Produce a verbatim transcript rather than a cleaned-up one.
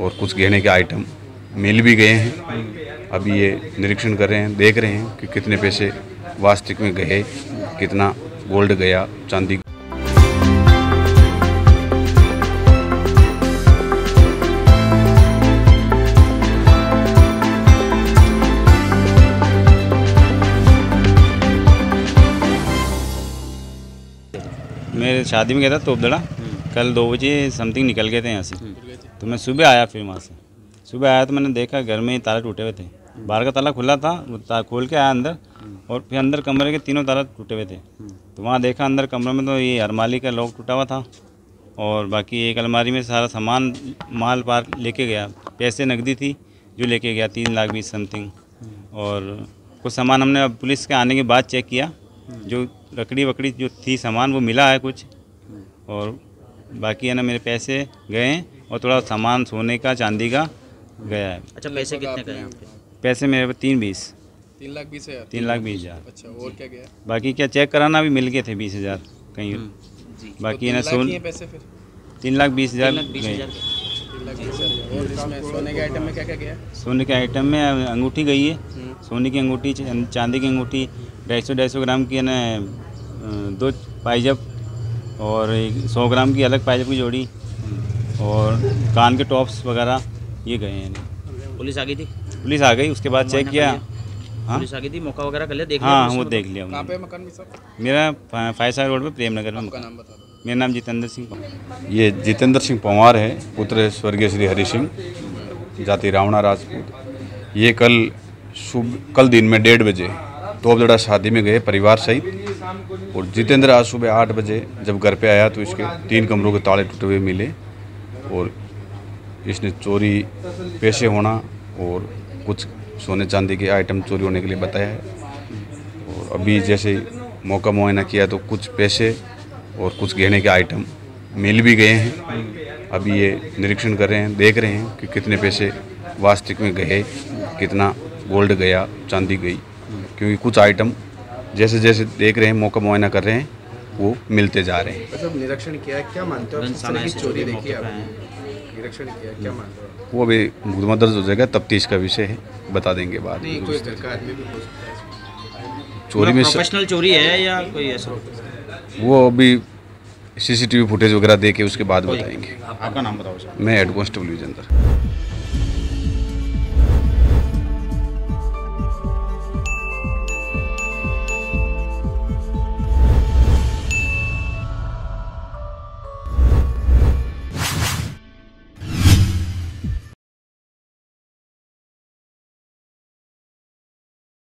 और कुछ गहने के आइटम मिल भी गए हैं। अभी ये निरीक्षण कर रहे हैं, देख रहे हैं कि कितने पैसे वास्तविक में गए, कितना गोल्ड गया, चांदी। मेरे शादी में गया था तोपदड़ा, कल दो बजे समथिंग निकल गए थे यहाँ से। तो मैं सुबह आया, फिर वहाँ से सुबह आया तो मैंने देखा घर में ताला टूटे हुए थे। बाहर का ताला खुला था, वो ताला खोल के आया अंदर, और फिर अंदर कमरे के तीनों ताला टूटे हुए थे। तो वहाँ देखा अंदर कमरे में तो ये अलमारी का लॉक टूटा हुआ था, और बाकी एक अलमारी में सारा सामान माल पार लेके गया। पैसे नकदी थी जो लेके गया, तीन लाख बीस समथिंग। और कुछ सामान हमने पुलिस के आने के बाद चेक किया, जो लकड़ी वकड़ी जो थी सामान वो मिला है कुछ, और बाकी है ना मेरे पैसे गए और थोड़ा सामान सोने का चांदी का गया है। अच्छा, पैसे कितने गए आपके? पैसे मेरे तीन बीस तीन लाख बीस हज़ार तीन लाख बीस हज़ार अच्छा, और क्या गया? बाकी क्या चेक कराना भी मिल गए थे बीस हज़ार कहीं जी। बाकी है ना सोने पैसे फिर तीन लाख बीस हज़ार गए। सोने के आइटम में क्या क्या गया? सोने के आइटम में अंगूठी गई है, सोने की अंगूठी, चांदी की अंगूठी, ढाई सौ ढाई सौ ग्राम की है ना दो पाइजब, और एक सौ ग्राम की अलग पाइजब की जोड़ी, और कान के टॉप्स वगैरह ये गए हैं। पुलिस आ गई थी? पुलिस आ गई, उसके बाद चेक किया। हाँ, पुलिस आ गई थी, मौका वगैरह कर लिया, देख लिया। हाँ, वो देख लिया। कहाँ पे मकान भी? मेरा फाइव स्टार रोड पे प्रेम नगर में मकान। मेरा नाम जितेंद्र सिंह पंवार। ये जितेंद्र सिंह पंवार है, पुत्र स्वर्गीय श्री हरी सिंह, जाति रावणा राजपूत। ये कल सुबह कल दिन में डेढ़ बजे तोपदड़ा शादी में गए परिवार सहित, और जितेंद्र आज सुबह आठ बजे जब घर पे आया तो इसके तीन कमरों के ताले टूटे हुए मिले, और इसने चोरी पैसे होना और कुछ सोने चांदी के आइटम चोरी होने के लिए बताया है। और अभी जैसे मौका मुआयना किया तो कुछ पैसे और कुछ गहने के आइटम मिल भी गए हैं। अभी ये निरीक्षण कर रहे हैं, देख रहे हैं कि कितने पैसे वास्तविक में गए, कितना गोल्ड गया, चांदी गई, क्योंकि कुछ आइटम जैसे जैसे देख रहे हैं, मौका मुआयना कर रहे हैं, वो मिलते जा रहे हैं। मतलब निरीक्षण किया, क्या मानते हो चोरी देखी आपने? निरीक्षण किया, क्या मानते हो? वो अभी मुकदमा दर्ज हो जाएगा, तफ्तीश का विषय है, बता देंगे बाद में। कोई सरकार में भी हो सकता है चोरी में, प्रोफेशनल चोरी है या कोई ऐसा? वो अभी सीसीटीवी फुटेज वगैरह देके उसके बाद बताएंगे। आपका नाम बताओ। मैं हेड कांस्टेबल विजेंद्र।